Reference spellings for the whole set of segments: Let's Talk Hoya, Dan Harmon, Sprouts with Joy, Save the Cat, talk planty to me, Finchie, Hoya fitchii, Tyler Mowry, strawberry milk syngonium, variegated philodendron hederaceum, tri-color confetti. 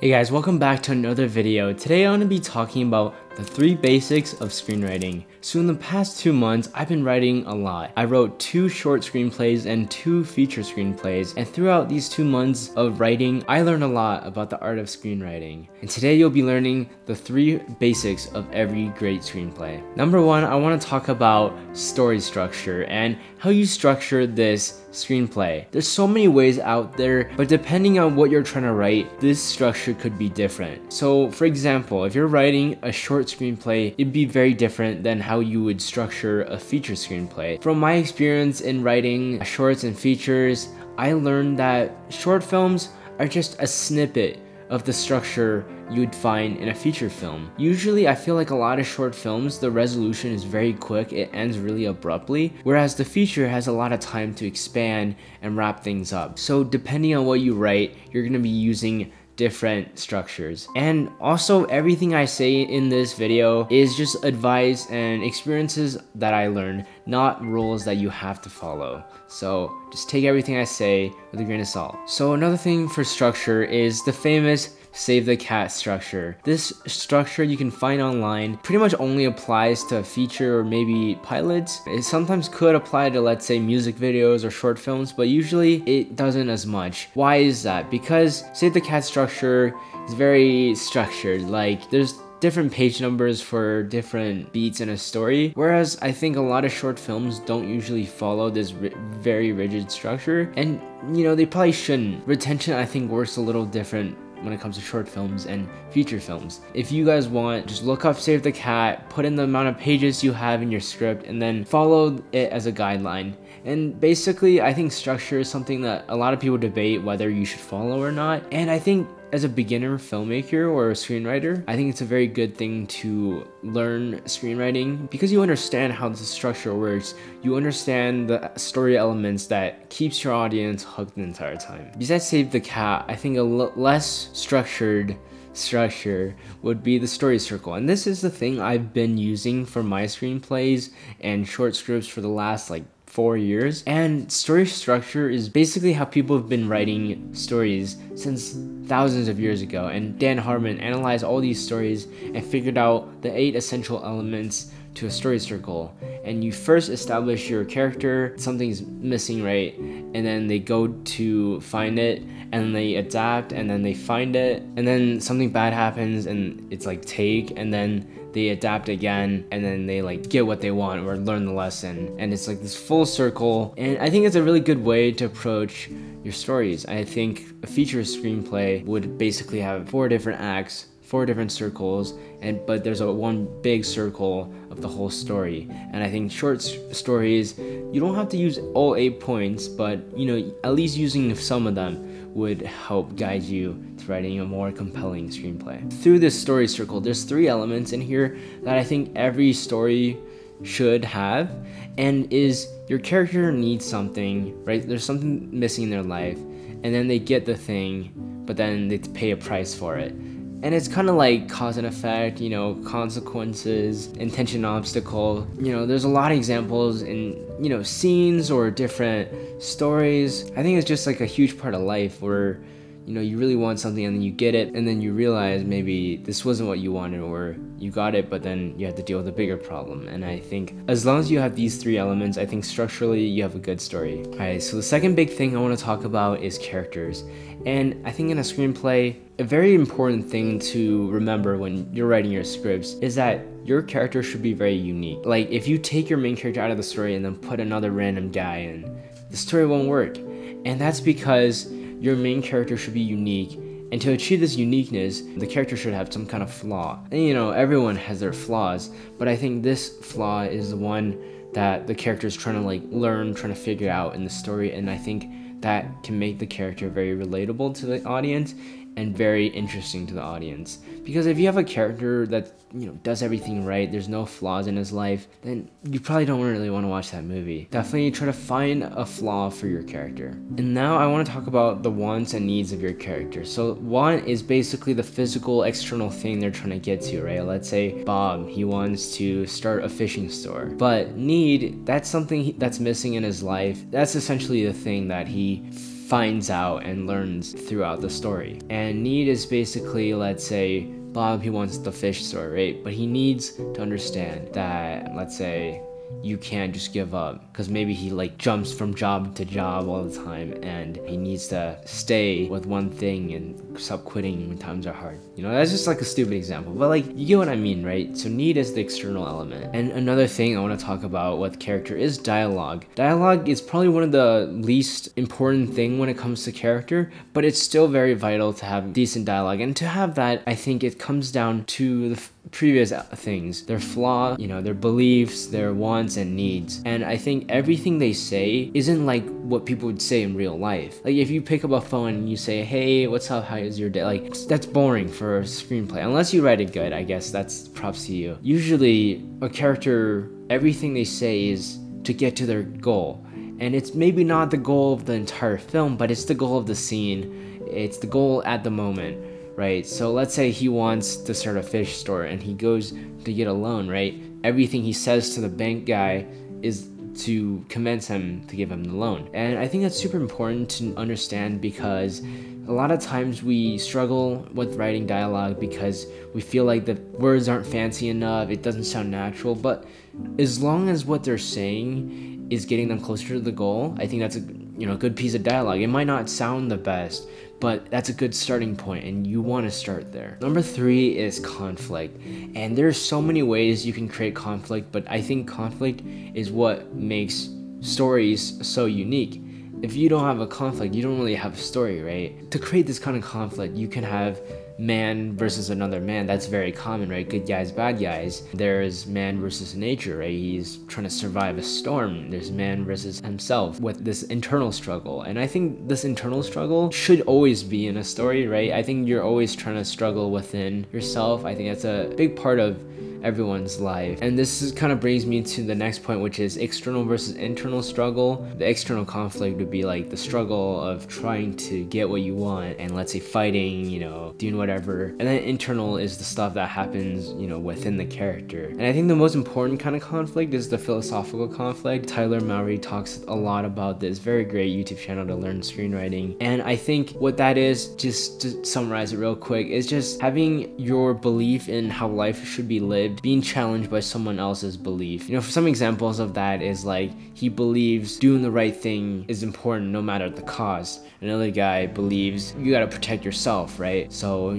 Hey guys, welcome back to another video. Today I'm going to be talking about the 3 basics of screenwriting. So in the past 2 months, I've been writing a lot. I wrote 2 short screenplays and 2 feature screenplays, and throughout these 2 months of writing, I learned a lot about the art of screenwriting. And today you'll be learning the 3 basics of every great screenplay. Number one, I want to talk about story structure and how you structure this screenplay. There's so many ways out there, but depending on what you're trying to write, this structure could be different. So for example, if you're writing a short screenplay, it'd be very different than how you would structure a feature screenplay. From my experience in writing shorts and features, I learned that short films are just a snippet of the structure you'd find in a feature film. Usually I feel like a lot of short films, the resolution is very quick, it ends really abruptly, whereas the feature has a lot of time to expand and wrap things up. So depending on what you write, you're going to be using different structures. And also, everything I say in this video is just advice and experiences that I learned, not rules that you have to follow. So just take everything I say with a grain of salt. So another thing for structure is the famous Save the Cat structure. This structure you can find online pretty much only applies to feature or maybe pilots. It sometimes could apply to, let's say, music videos or short films, but usually it doesn't as much. Why is that? Because Save the Cat structure is very structured. Like, there's different page numbers for different beats in a story, whereas I think a lot of short films don't usually follow this very rigid structure, and you know, they probably shouldn't. Retention, I think, works a little different when it comes to short films and feature films. If you guys want, just look up Save the Cat, put in the amount of pages you have in your script, and then follow it as a guideline. And basically, I think structure is something that a lot of people debate whether you should follow or not. And I think as a beginner filmmaker or a screenwriter, I think it's a very good thing to learn screenwriting because you understand how the structure works. You understand the story elements that keeps your audience hooked the entire time. Besides Save the Cat, I think a less structured structure would be the story circle, and this is the thing I've been using for my screenplays and short scripts for the last like 4 years. And story structure is basically how people have been writing stories since thousands of years ago, and Dan Harmon analyzed all these stories and figured out the 8 essential elements to a story circle. And you first establish your character, something's missing, right? And then they go to find it, and they adapt, and then they find it, and then something bad happens, and it's like take, and then they adapt again, and then they like get what they want or learn the lesson, and it's like this full circle. And I think it's a really good way to approach your stories. I think a feature screenplay would basically have 4 different acts, 4 different circles, but there's a one big circle of the whole story. And I think short stories, you don't have to use all 8 points, but you know, at least using some of them would help guide you to writing a more compelling screenplay. Through this story circle, there's 3 elements in here that I think every story should have, and is your character needs something, right? There's something missing in their life, and then they get the thing, but then they pay a price for it. And it's kind of like cause and effect, you know, consequences, intention, obstacle. You know, there's a lot of examples in, you know, scenes or different stories. I think it's just like a huge part of life where, you know, you really want something and then you get it, and then you realize maybe this wasn't what you wanted, or you got it, but then you had to deal with a bigger problem. And I think as long as you have these 3 elements, I think structurally you have a good story. All right, so the second big thing I want to talk about is characters. And I think in a screenplay, a very important thing to remember when you're writing your scripts is that your character should be very unique. Like, if you take your main character out of the story and then put another random guy in, the story won't work. And that's because your main character should be unique, and to achieve this uniqueness, the character should have some kind of flaw. And you know, everyone has their flaws, but I think this flaw is the one that the character is trying to like learn, trying to figure out in the story, and I think that can make the character very relatable to the audience and very interesting to the audience. Because if you have a character that, you know, does everything right, there's no flaws in his life, then you probably don't really want to watch that movie. Definitely try to find a flaw for your character. And now I want to talk about the wants and needs of your character. So want is basically the physical external thing they're trying to get to, right? Let's say Bob, he wants to start a fishing store. But need, that's something that's missing in his life. That's essentially the thing that he finds out and learns throughout the story. And need is basically, let's say, Bob, he wants the fish story, right? But he needs to understand that, let's say, you can't just give up, because maybe he like jumps from job to job all the time, and he needs to stay with one thing and stop quitting when times are hard. You know, that's just like a stupid example, but like you get what I mean, right? So need is the external element. And another thing I want to talk about with character is dialogue. Dialogue is probably one of the least important thing when it comes to character, but it's still very vital to have decent dialogue. And to have that, I think it comes down to the previous things, their flaw, you know, their beliefs, their wants and needs. And I think everything they say isn't like what people would say in real life. Like if you pick up a phone and you say, hey, what's up, how is your day? Like that's boring for a screenplay. Unless you write it good, I guess that's props to you. Usually a character, everything they say is to get to their goal. And it's maybe not the goal of the entire film, but it's the goal of the scene. It's the goal at the moment. Right, so let's say he wants to start a fish store and he goes to get a loan, right? Everything he says to the bank guy is to convince him to give him the loan. And I think that's super important to understand, because a lot of times we struggle with writing dialogue because we feel like the words aren't fancy enough, it doesn't sound natural, but as long as what they're saying is getting them closer to the goal, I think that's a good piece of dialogue. It might not sound the best, but that's a good starting point, and you want to start there. Number three is conflict. And there's so many ways you can create conflict, but I think conflict is what makes stories so unique. If you don't have a conflict, you don't really have a story, right? To create this kind of conflict, you can have man versus another man. That's very common, right? Good guys, bad guys. There's man versus nature, right? He's trying to survive a storm. There's man versus himself with this internal struggle. And I think this internal struggle should always be in a story, right? I think you're always trying to struggle within yourself. I think that's a big part of everyone's life. And this is kind of brings me to the next point, which is external versus internal struggle. The external conflict would be like the struggle of trying to get what you want and, let's say, fighting, doing whatever. And then internal is the stuff that happens, within the character. And I think the most important kind of conflict is the philosophical conflict. Tyler Mowry talks a lot about this. Very great YouTube channel to learn screenwriting. And I think what that is, just to summarize it real quick, is just having your belief in how life should be lived being challenged by someone else's belief. For some examples of that is like, he believes doing the right thing is important no matter the cost. Another guy believes you gotta protect yourself, right? So,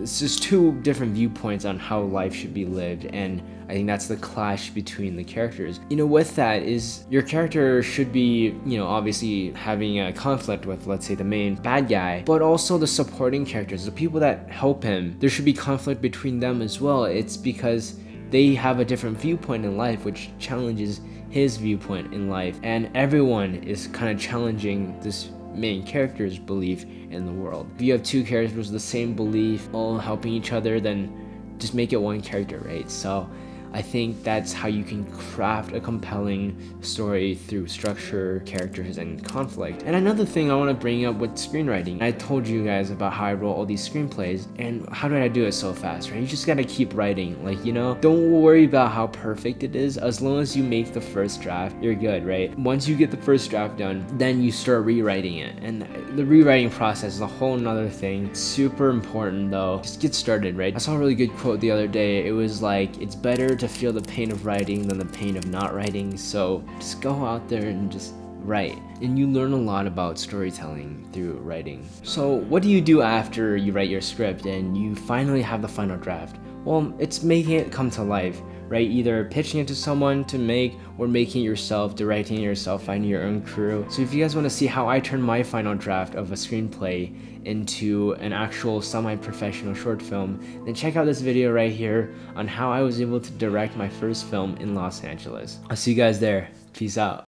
it's just two different viewpoints on how life should be lived, and I think that's the clash between the characters. With that is your character should be, obviously having a conflict with, let's say, the main bad guy, but also the supporting characters, the people that help him. There should be conflict between them as well. It's because they have a different viewpoint in life, which challenges his viewpoint in life. And everyone is kind of challenging this main character's belief in the world. If you have two characters with the same belief, all helping each other, then just make it one character, right? So I think that's how you can craft a compelling story through structure, characters, and conflict. And another thing I want to bring up with screenwriting, I told you guys about how I wrote all these screenplays, and how did I do it so fast, right? You just gotta keep writing. Like, don't worry about how perfect it is. As long as you make the first draft, you're good, right? Once you get the first draft done, then you start rewriting it. And the rewriting process is a whole nother thing. It's super important though. Just get started, right? I saw a really good quote the other day. It was like, it's better to feel the pain of writing than the pain of not writing. So just go out there and just write. And you learn a lot about storytelling through writing. So what do you do after you write your script and you finally have the final draft? Well, it's making it come to life, right? Either pitching it to someone to make, or making it yourself, directing it yourself, finding your own crew. So if you guys want to see how I turn my final draft of a screenplay into an actual semi-professional short film, then check out this video right here on how I was able to direct my first film in Los Angeles. I'll see you guys there. Peace out.